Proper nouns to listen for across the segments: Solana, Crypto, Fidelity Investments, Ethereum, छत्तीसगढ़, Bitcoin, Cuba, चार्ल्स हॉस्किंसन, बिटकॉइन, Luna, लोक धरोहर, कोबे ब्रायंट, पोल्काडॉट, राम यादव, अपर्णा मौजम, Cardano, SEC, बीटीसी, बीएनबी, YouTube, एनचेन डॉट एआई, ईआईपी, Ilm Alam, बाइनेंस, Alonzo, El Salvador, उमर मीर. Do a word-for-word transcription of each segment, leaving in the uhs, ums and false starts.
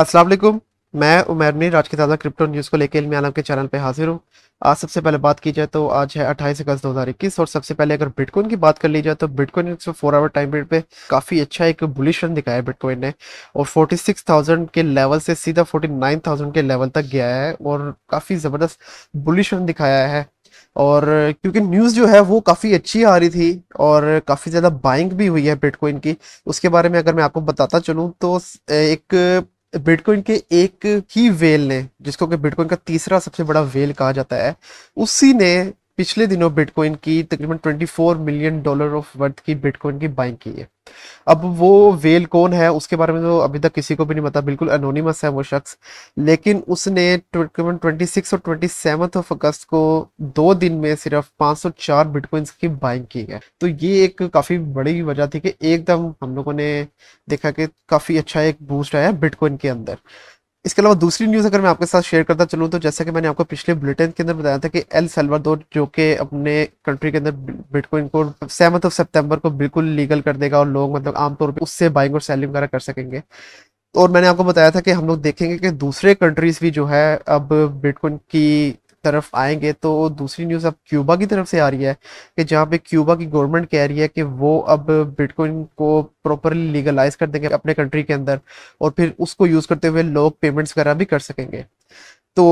अस्सलाम वालेकुम, मैं उमर मीर आज के ताज़ा क्रिप्टो न्यूज़ को लेकर इल्म आलम के चैनल पे हाजिर हूँ। आज सबसे पहले बात की जाए तो आज है अट्ठाईस अगस्त दो हज़ार इक्कीस और सबसे पहले अगर बिटकॉइन की बात कर ली जाए तो बिटकॉइन ने फोर आवर टाइम पीरियड पे काफ़ी अच्छा एक बुलिश रन दिखाया बिटकॉइन ने और छियालीस हज़ार के लेवल से सीधा उनचास हज़ार के लेवल तक गया है और काफ़ी ज़बरदस्त बुलिश रन दिखाया है। और क्योंकि न्यूज़ जो है वो काफ़ी अच्छी आ रही थी और काफ़ी ज़्यादा बाइंग भी हुई है बिटकॉइन की, उसके बारे में अगर मैं आपको बताता चलूँ तो एक बिटकॉइन के एक ही वेल ने, जिसको कि बिटकॉइन का तीसरा सबसे बड़ा वेल कहा जाता है, उसी ने पिछले दिनों बिटकॉइन की तकरीबन चौबीस मिलियन डॉलर ऑफ वर्थ की बिटकॉइन की बाइंग की है। अब वो वेल कौन है उसके बारे में तो अभी तक किसी को भी नहीं पता, बिल्कुल अनोनिमस है वो शख्स, लेकिन उसने तकरीबन छब्बीस और सत्ताईस अगस्त को दो दिन में सिर्फ पाँच सौ चार बिटकॉइंस की बाइंग की है। तो ये एक काफ़ी बड़ी वजह थी कि एकदम हम लोगों ने देखा कि काफ़ी अच्छा एक बूस्ट आया बिटकॉइन के अंदर। इसके अलावा दूसरी न्यूज़ अगर मैं आपके साथ शेयर करता चलूँ तो जैसा कि मैंने आपको पिछले बुलेटिन के अंदर बताया था कि एल सल्वाडोर जो कि अपने कंट्री के अंदर बिटकॉइन को सेवंथ ऑफ सितंबर को बिल्कुल लीगल कर देगा और लोग मतलब आमतौर पे उससे बाइंग और सेलिंग वगैरह कर सकेंगे। और मैंने आपको बताया था कि हम लोग देखेंगे कि दूसरे कंट्रीज़ भी जो है अब बिटकॉइन की तरफ आएंगे। तो दूसरी न्यूज़ अब क्यूबा की तरफ से आ रही है कि जहाँ पे क्यूबा की गवर्नमेंट कह रही है कि वो अब बिटकॉइन को प्रॉपरली लीगलाइज कर देंगे अपने कंट्री के अंदर और फिर उसको यूज़ करते हुए लोग पेमेंट्स वगैरह भी कर सकेंगे। तो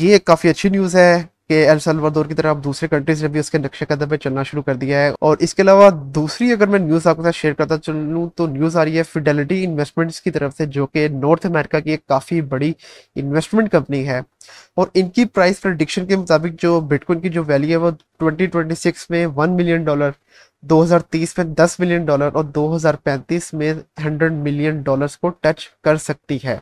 ये काफ़ी अच्छी न्यूज़ है कि एल सल्वाडोर की तरह अब दूसरे कंट्रीज़ ने भी उसके नक्शे कदम पे चलना शुरू कर दिया है। और इसके अलावा दूसरी अगर मैं न्यूज़ आपके साथ शेयर करता चलूँ तो न्यूज़ आ रही है फिडेलिटी इन्वेस्टमेंट्स की तरफ से, जो कि नॉर्थ अमेरिका की एक काफ़ी बड़ी इन्वेस्टमेंट कंपनी है और इनकी प्राइस प्रडिक्शन के मुताबिक जो बिटकॉइन की जो वैल्यू है वो ट्वेंटी ट्वेंटी सिक्स में वन मिलियन डॉलर, दो हज़ार तीस में दस मिलियन डॉलर और दो हज़ार पैंतीस में हंड्रेड मिलियन डॉलर्स को टच कर सकती है।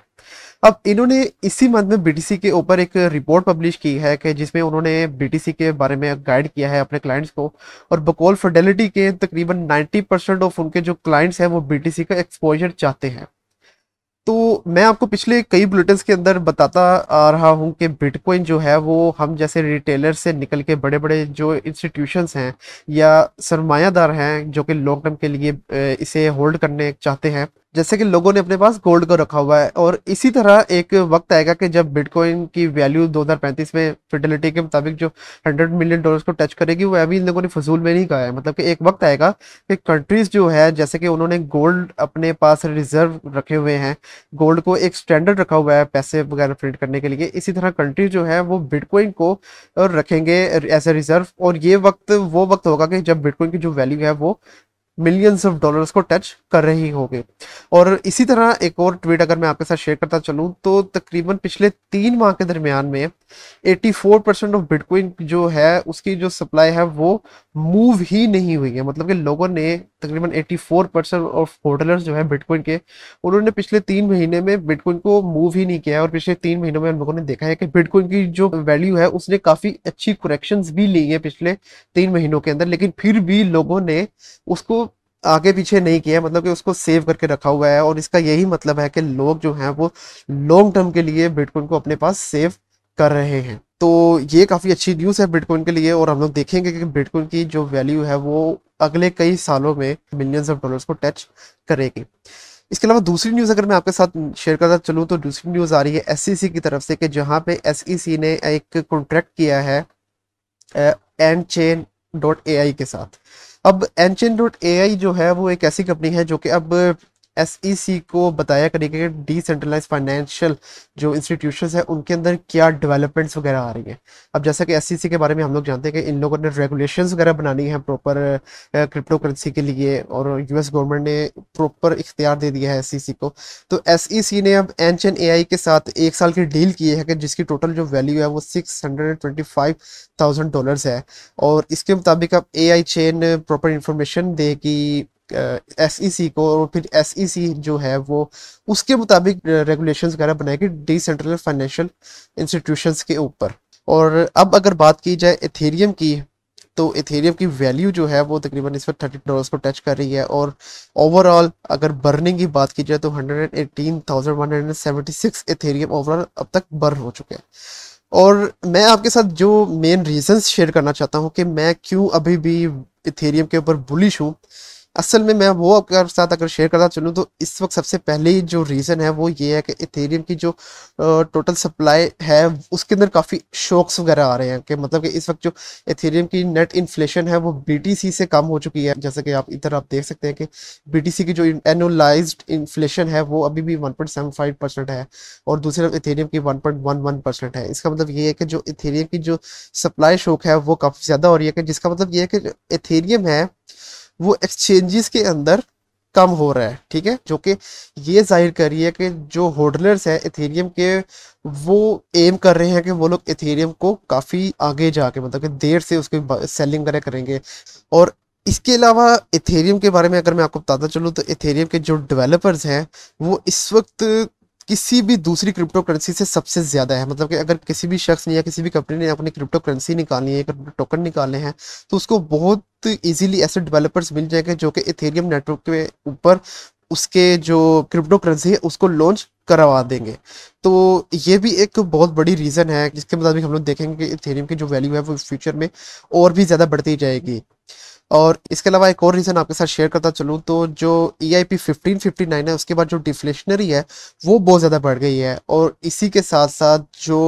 अब इन्होंने इसी मंथ में बीटीसी के ऊपर एक रिपोर्ट पब्लिश की है कि जिसमें उन्होंने बीटीसी के बारे में गाइड किया है अपने क्लाइंट्स को और बकौल फिडेलिटी के तकरीबन नब्बे परसेंट ऑफ उनके जो क्लाइंट्स हैं वो बीटीसी का एक्सपोजर चाहते हैं। तो मैं आपको पिछले कई बुलेटिन्स के अंदर बताता आ रहा हूं कि बिटकॉइन जो है वो हम जैसे रिटेलर से निकल के बड़े बड़े जो इंस्टीट्यूशंस हैं या सरमायादार हैं जो कि लॉन्ग टर्म के लिए इसे होल्ड करने चाहते हैं, जैसे कि लोगों ने अपने पास गोल्ड को रखा हुआ है, और इसी तरह एक वक्त आएगा कि जब बिटकॉइन की वैल्यू दो हज़ार पैंतीस में फिडेलिटी के मुताबिक जो हंड्रेड मिलियन डॉलर्स को टच करेगी वो अभी इन लोगों ने फजूल में नहीं कहा है। मतलब कि एक वक्त आएगा कि कंट्रीज़ जो है जैसे कि उन्होंने गोल्ड अपने पास रिजर्व रखे हुए हैं, गोल्ड को एक स्टैंडर्ड रखा हुआ है पैसे वगैरह प्रिंट करने के लिए, इसी तरह कंट्रीज जो है वो बिटकॉइन को रखेंगे एज ए रिजर्व। और ये वक्त वो वक्त होगा कि जब बिटकॉइन की जो वैल्यू है वो मिलियंस ऑफ डॉलर्स को टच कर रही होगी। और इसी तरह एक और ट्वीट अगर मैं आपके साथ शेयर करता चलूँ तो तकरीबन पिछले तीन माह के दरमियान में चौरासी परसेंट ऑफ बिटकॉइन जो है उसकी जो सप्लाई है वो मूव ही नहीं हुई है। मतलब कि लोगों ने तकरीबन चौरासी परसेंट ऑफ होल्डर्स जो है बिटकॉइन के, उन्होंने पिछले तीन महीने में बिटकॉइन को मूव ही नहीं किया है। और पिछले तीन महीनों में हम लोगों ने देखा है कि बिटकॉइन की जो वैल्यू है उसने काफ़ी अच्छी करेक्शंस भी ली है पिछले तीन महीनों के अंदर, लेकिन फिर भी लोगों ने उसको आगे पीछे नहीं किया, मतलब कि उसको सेव करके रखा हुआ है। और इसका यही मतलब है कि लोग जो हैं वो लॉन्ग टर्म के लिए बिटकॉइन को अपने पास सेव कर रहे हैं। तो ये काफ़ी अच्छी न्यूज़ है बिटकॉइन के लिए और हम लोग देखेंगे कि बिटकॉइन की जो वैल्यू है वो अगले कई सालों में मिलियंस ऑफ डॉलर्स को टच करेगी। इसके अलावा दूसरी न्यूज़ अगर मैं आपके साथ शेयर करता चलूँ तो दूसरी न्यूज़ आ रही है एसईसी की तरफ से कि जहाँ पे एसईसी ने एक कॉन्ट्रैक्ट किया है एनचेन डॉट एआई के साथ। अब एनचेन डॉट एआई जो है वो एक ऐसी कंपनी है जो कि अब एसईसी को बताया करेगी कि डिसेंट्रलाइज फाइनेंशियल जो इंस्टीट्यूशंस है उनके अंदर क्या डेवलपमेंट्स वगैरह आ रही है। अब जैसा कि एसईसी के बारे में हम लोग जानते हैं कि इन लोगों ने रेगुलेशंस वगैरह बनानी है प्रॉपर क्रिप्टो करेंसी के लिए और यूएस गवर्नमेंट ने प्रॉपर इख्तियार दे दिया है एसईसी को। तो एसईसी ने अब एनचेन एआई के साथ एक साल की डील की है कि जिसकी टोटल जो वैल्यू है वो six hundred twenty five thousand dollars है और इसके मुताबिक अब एआई चेन प्रॉपर इंफॉर्मेशन देगी एसईसी uh, को और फिर एसईसी जो है वो उसके मुताबिक रेगुलेशंस वगैरह बनाएगी डिसेंट्रलाइज्ड फाइनेंशियल इंस्टीट्यूशंस के ऊपर। और अब अगर बात की जाए इथेरियम की तो इथेरियम की वैल्यू जो है वो तकरीबन इस वक्त थर्टी डॉलर्स को टच कर रही है और ओवरऑल अगर बर्निंग की बात की जाए तो one hundred eighteen thousand one hundred seventy six Ethereum overall अब तक बर्न हो चुके हैं। और मैं आपके साथ जो मेन रीजंस शेयर करना चाहता हूँ कि मैं क्यों अभी भी इथेरियम के ऊपर बुलिश हूँ, असल में मैं वो आपके साथ अगर शेयर करता चलूँ तो इस वक्त सबसे पहले जो रीज़न है वो ये है कि इथेरियम की जो टोटल सप्लाई है उसके अंदर काफ़ी शॉक्स वगैरह आ रहे हैं कि मतलब कि इस वक्त जो इथेरियम की नेट इन्फ्लेशन है वो बीटीसी से कम हो चुकी है। जैसे कि आप इधर आप देख सकते हैं कि बीटीसी की जो एनुअलाइज्ड इन्फ्लेशन है वो अभी भी one point seven five percent है और दूसरी तरफ इथेरियम की one point one one percent है। इसका मतलब ये है कि जो इथेरियम की जो सप्लाई शॉक है वो काफ़ी ज़्यादा हो रही है कि जिसका मतलब ये है कि इथेरियम है वो एक्सचेंजेस के अंदर कम हो रहा है, ठीक है, जो कि ये जाहिर कर रही है कि जो होल्डर्स हैं इथेरियम के वो एम कर रहे हैं कि वो लोग इथेरियम को काफ़ी आगे जाके मतलब कि देर से उसकी सेलिंग वगैरह करेंगे। और इसके अलावा इथेरियम के बारे में अगर मैं आपको बताता चलूँ तो इथेरियम के जो डेवलपर्स हैं वो इस वक्त किसी भी दूसरी क्रिप्टो करेंसी से सबसे ज़्यादा है। मतलब कि अगर किसी भी शख्स ने या किसी भी कंपनी ने अपनी क्रिप्टो करेंसी निकालनी है, टोकन निकाले हैं, तो उसको बहुत इजीली ऐसे डेवलपर्स मिल जाएंगे जो कि इथेरियम नेटवर्क के ऊपर उसके जो क्रिप्टो करेंसी है उसको लॉन्च करवा देंगे। तो ये भी एक बहुत बड़ी रीज़न है जिसके मुताबिक हम लोग देखेंगे कि इथेरियम की जो वैल्यू है वो फ्यूचर में और भी ज़्यादा बढ़ती जाएगी। और इसके अलावा एक और रीज़न आपके साथ शेयर करता चलूँ तो जो E I P fifteen fifty nine है उसके बाद जो डिफ्लेशनरी है वो बहुत ज़्यादा बढ़ गई है और इसी के साथ साथ जो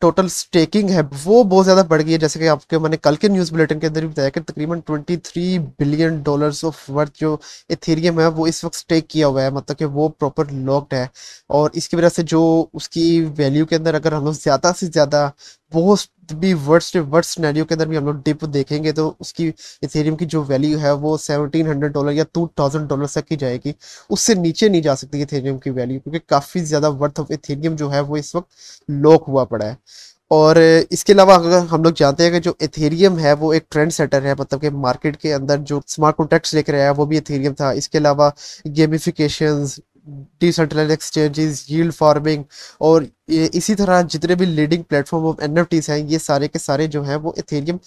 टोटल स्टेकिंग है वो बहुत ज़्यादा बढ़ गई है। जैसे कि आपके मैंने कल के न्यूज़ बुलेटिन के अंदर भी बताया कि तकरीबन twenty three billion dollars of worth जो इथेरियम है वो इस वक्त स्टेक किया हुआ है, मतलब कि वो प्रॉपर लॉक्ड है। और इसकी वजह से जो उसकी वैल्यू के अंदर अगर हम लोग ज़्यादा से ज़्यादा बहुत भी वर्स्ट वर्स्ट सिनेरियो के अंदर भी हम लोग डिप देखेंगे तो उसकी इथेरियम की जो वैल्यू है वो सेवनटीन हंड्रेड डॉलर या टू थाउजेंड डॉलर तक की जाएगी, उससे नीचे नहीं जा सकती इथेरियम की वैल्यू, क्योंकि काफ़ी ज़्यादा वर्थ ऑफ इथेरियम जो है वो इस वक्त लॉक हुआ पड़ा है। और इसके अलावा अगर हम लोग जानते हैं कि जो इथेरियम है वो एक ट्रेंड सेटर है, मतलब कि मार्केट के अंदर जो स्मार्ट कॉन्ट्रैक्ट्स लेकर आया वो भी इथेरियम था। इसके अलावा gamifications, decentralized exchanges, yield farming और इसी तरह जितने भी लीडिंग प्लेटफॉर्म ऑफ एनएफटीज हैं ये सारे के सारे जो हैं वो इथेरियम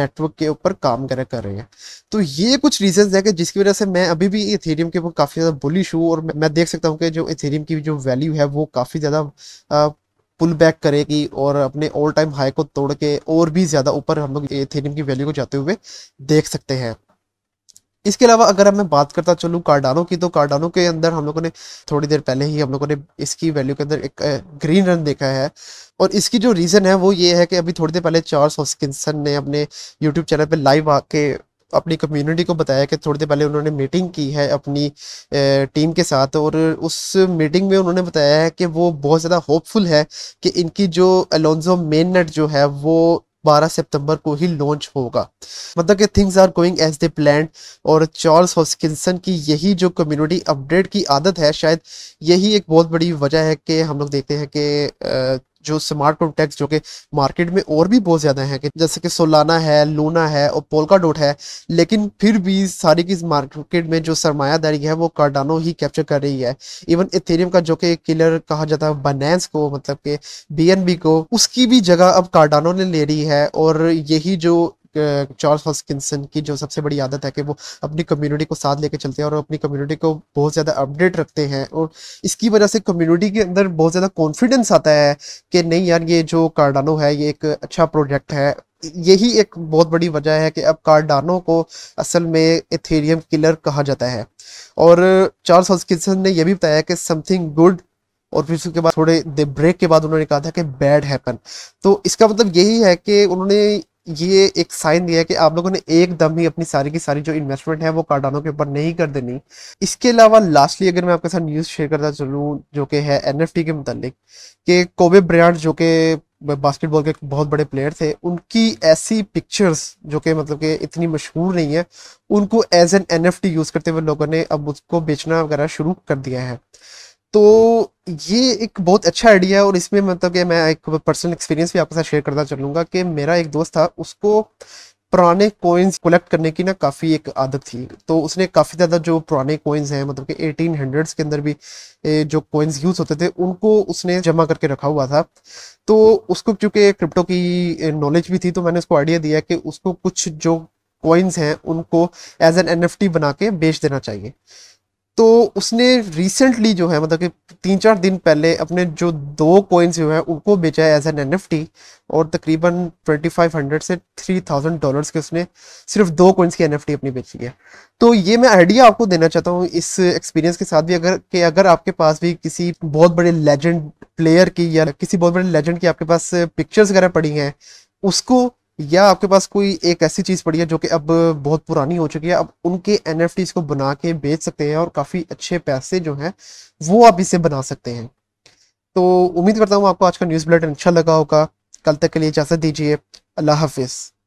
नेटवर्क के ऊपर काम कर कर रहे हैं। तो ये कुछ रीजंस हैं कि जिसकी वजह से मैं अभी भी इथेरियम के ऊपर काफ़ी ज़्यादा बुलिश हूँ और मैं देख सकता हूँ कि जो इथेरियम की जो वैल्यू है वो काफ़ी ज़्यादा पुल बैक करेगी और अपने ऑल टाइम हाई को तोड़ के और भी ज़्यादा ऊपर हम लोग इथेरियम की वैल्यू को जाते हुए देख सकते हैं। इसके अलावा अगर मैं बात करता चलूँ कार्डानो की तो कार्डानो के अंदर हम लोगों ने थोड़ी देर पहले ही हम लोगों ने इसकी वैल्यू के अंदर एक ग्रीन रन देखा है और इसकी जो रीज़न है वो ये है कि अभी थोड़ी देर पहले चार्ल्स हॉस्किंसन ने अपने यूट्यूब चैनल पे लाइव आके अपनी कम्युनिटी को बताया कि थोड़ी देर पहले उन्होंने मीटिंग की है अपनी टीम के साथ और उस मीटिंग में उन्होंने बताया है कि वो बहुत ज़्यादा होपफुल है कि इनकी जो अलोंजो मेन नेट जो है वो बारह सितंबर को ही लॉन्च होगा, मतलब कि things are going as they planned. और चार्ल्स हॉस्किंसन की यही जो कम्युनिटी अपडेट की आदत है शायद यही एक बहुत बड़ी वजह है कि हम लोग देखते हैं कि जो स्मार्ट कॉन्ट्रैक्ट्स जो कि मार्केट में और भी बहुत ज़्यादा हैं कि जैसे कि सोलाना है, लूना है और पोल्काडॉट है, लेकिन फिर भी सारी की मार्केट में जो सरमायादारी है वो कार्डानो ही कैप्चर कर रही है। इवन इथेरियम का जो कि किलर कहा जाता है बाइनेंस को, मतलब कि बीएनबी को, उसकी भी जगह अब कार्डानो ने ले रही है। और यही जो चार्ल्स हॉस्किंसन की जो सबसे बड़ी आदत है कि वो अपनी कम्युनिटी को साथ लेके चलते हैं और अपनी कम्युनिटी को बहुत ज़्यादा अपडेट रखते हैं और इसकी वजह से कम्युनिटी के अंदर बहुत ज़्यादा कॉन्फिडेंस आता है कि नहीं यार ये जो कार्डानो है ये एक अच्छा प्रोजेक्ट है। यही एक बहुत बड़ी वजह है कि अब कार्डानो को असल में इथेरियम किलर कहा जाता है। और चार्ल्स हॉस्किंसन ने यह भी बताया कि समथिंग गुड और फिर उसके बाद थोड़े ब्रेक के बाद उन्होंने कहा था कि बैड हैपन। तो इसका मतलब यही है कि उन्होंने ये एक साइन दिया है कि आप लोगों ने एकदम ही अपनी सारी की सारी जो इन्वेस्टमेंट है वो कार्डानो के ऊपर नहीं कर देनी। इसके अलावा लास्टली अगर मैं आपके साथ न्यूज़ शेयर करता चलूँ जो कि है एनएफटी के मुतालिक कि कोबे ब्रायंट जो कि बास्केटबॉल के बहुत बड़े प्लेयर थे, उनकी ऐसी पिक्चर्स जो कि मतलब कि इतनी मशहूर नहीं है उनको एज एन एनएफटी यूज़ करते हुए लोगों ने अब उसको बेचना वगैरह शुरू कर दिया है। तो ये एक बहुत अच्छा आइडिया है और इसमें मतलब कि मैं एक पर्सनल एक्सपीरियंस भी आपके साथ शेयर करना चाहूँगा कि मेरा एक दोस्त था, उसको पुराने कोइंस कलेक्ट करने की ना काफ़ी एक आदत थी। तो उसने काफ़ी ज़्यादा जो पुराने कोइंस हैं मतलब कि एटीन हंड्रेड्स के अंदर भी जो कोइंस यूज़ होते थे उनको उसने जमा करके रखा हुआ था। तो उसको चूँकि क्रिप्टो की नॉलेज भी थी तो मैंने उसको आइडिया दिया कि उसको कुछ जो कोइंस हैं उनको as an N F T बना के बेच देना चाहिए। तो उसने रिसेंटली जो है मतलब कि तीन चार दिन पहले अपने जो दो कॉइन्स जो है उनको बेचा है एज एन एनएफटी और तकरीबन पच्चीस सौ से तीन हज़ार डॉलर्स के उसने सिर्फ दो कॉइन्स की एनएफटी अपनी बेची है। तो ये मैं आइडिया आपको देना चाहता हूँ इस एक्सपीरियंस के साथ भी अगर कि अगर आपके पास भी किसी बहुत बड़े लेजेंड प्लेयर की या किसी बहुत बड़े लेजेंड की आपके पास पिक्चर्स वगैरह पड़ी हैं उसको, या आपके पास कोई एक ऐसी चीज़ पड़ी है जो कि अब बहुत पुरानी हो चुकी है, अब उनके एनएफटीज को बना के बेच सकते हैं और काफ़ी अच्छे पैसे जो हैं वो आप इससे बना सकते हैं। तो उम्मीद करता हूँ आपको आज का न्यूज़ बुलेटिन अच्छा लगा होगा। कल तक के लिए इजाज़त दीजिए, अल्लाह हाफिज़।